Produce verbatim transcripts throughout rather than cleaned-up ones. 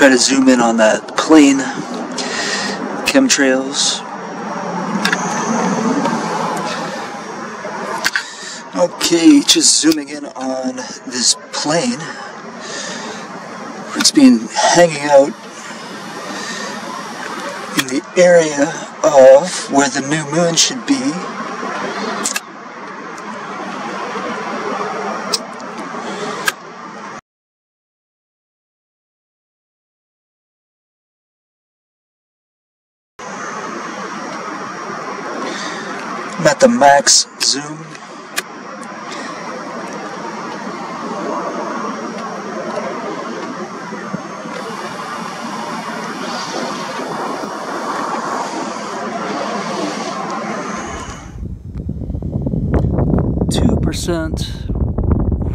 try to zoom in on that plane. Chemtrails. Okay, just zooming in on this plane. It's been hanging out in the area of where the new moon should be. I'm at the max zoom.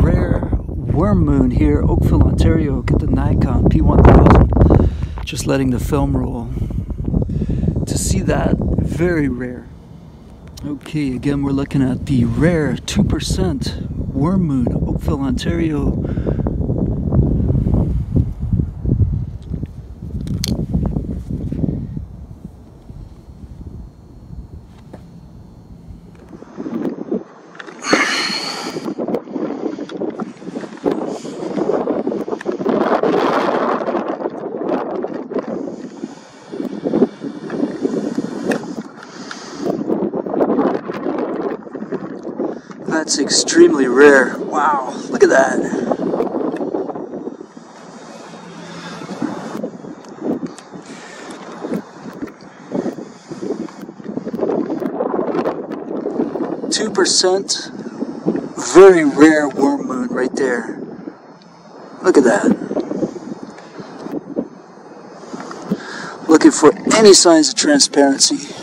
Rare worm moon here, Oakville, Ontario. Get the Nikon P one thousand. Just letting the film roll. To see that, very rare. Okay, again we're looking at the rare two percent worm moon, Oakville, Ontario. That's extremely rare. Wow, look at that. two percent, very rare worm moon right there. Look at that. Looking for any signs of transparency.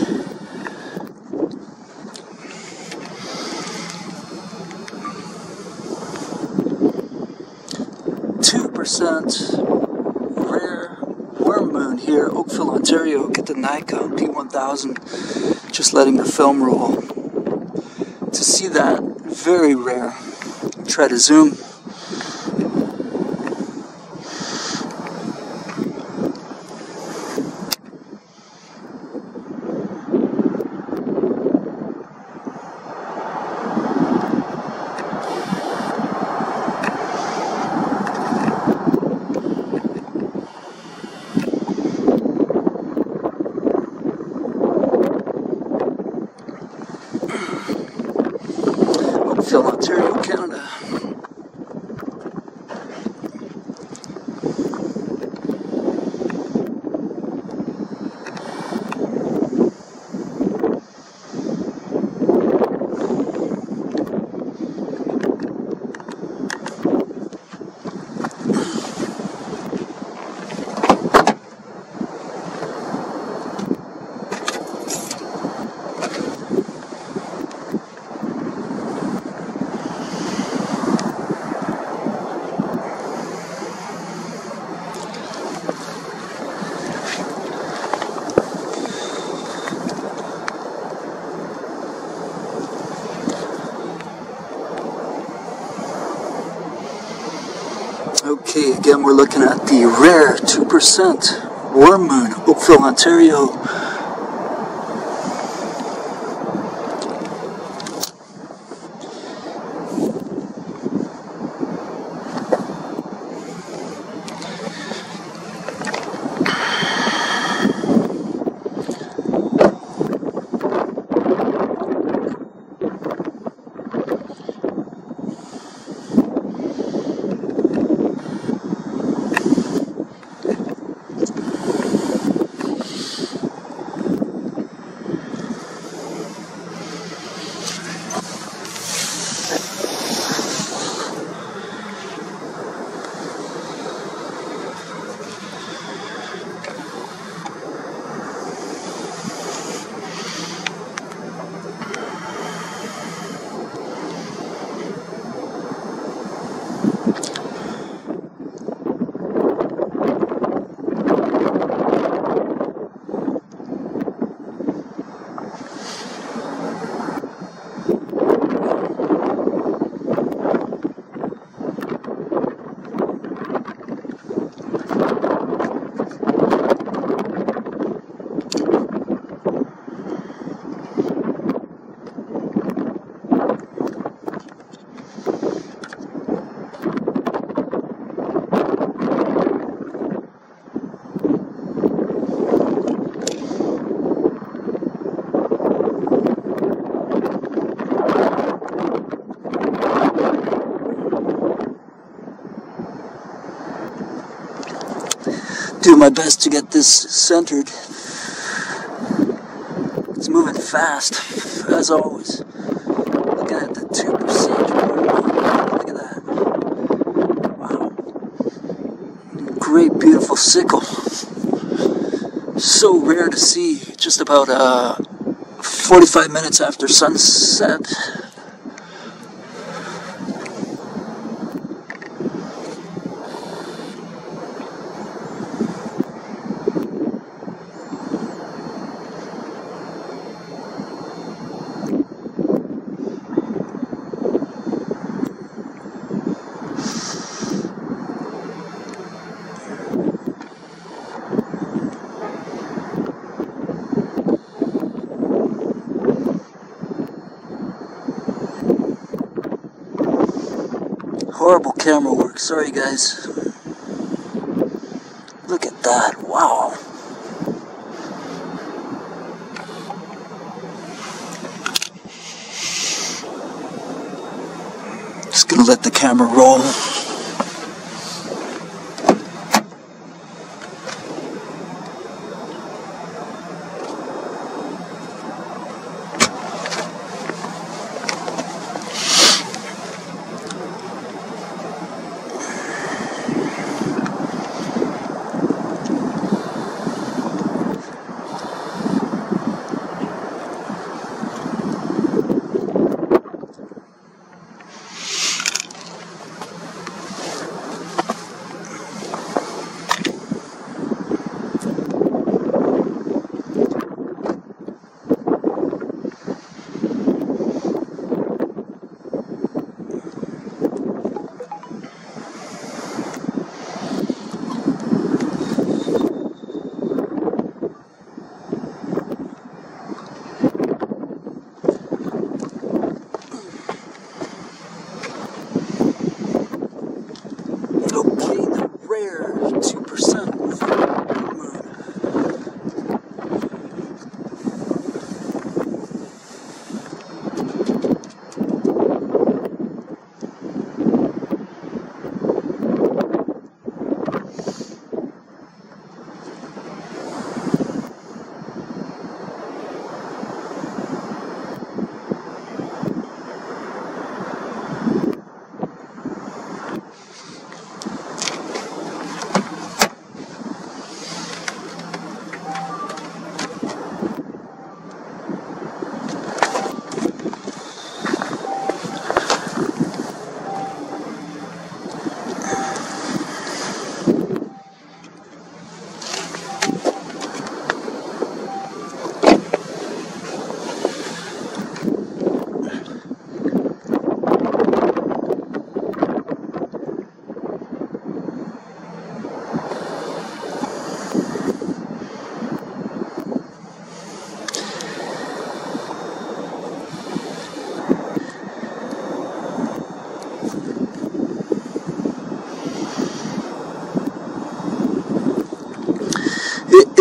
Rare worm moon here, Oakville, Ontario. Get the Nikon P one thousand. Just letting the film roll. To see that, very rare. Try to zoom. Ontario, Canada. Okay, again we're looking at the rare two percent worm moon, Oakville, Ontario. do my best to get this centered. It's moving fast, as always. Looking at the two percent. Look at that! Wow! Great, beautiful sickle. So rare to see. Just about uh, forty-five minutes after sunset. Horrible camera work, sorry guys. Look at that, wow. Just gonna let the camera roll.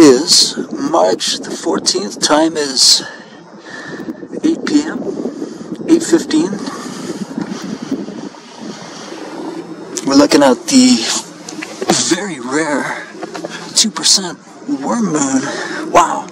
Is March the fourteenth, time is eight p m, eight fifteen. We're looking at the very rare two percent worm moon. Wow.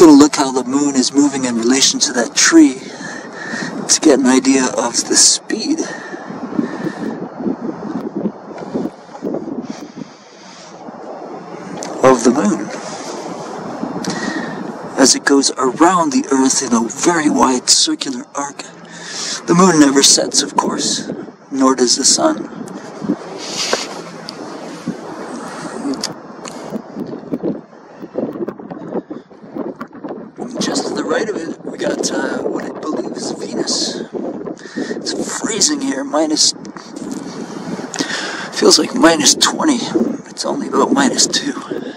Gonna look how the moon is moving in relation to that tree to get an idea of the speed. Of the moon as it goes around the earth in a very wide circular arc. The moon never sets, of course, nor does the sun. Just to the right of it, we got uh, what I believe is Venus. minus. It's freezing here, minus, feels like minus twenty. It's only about minus two.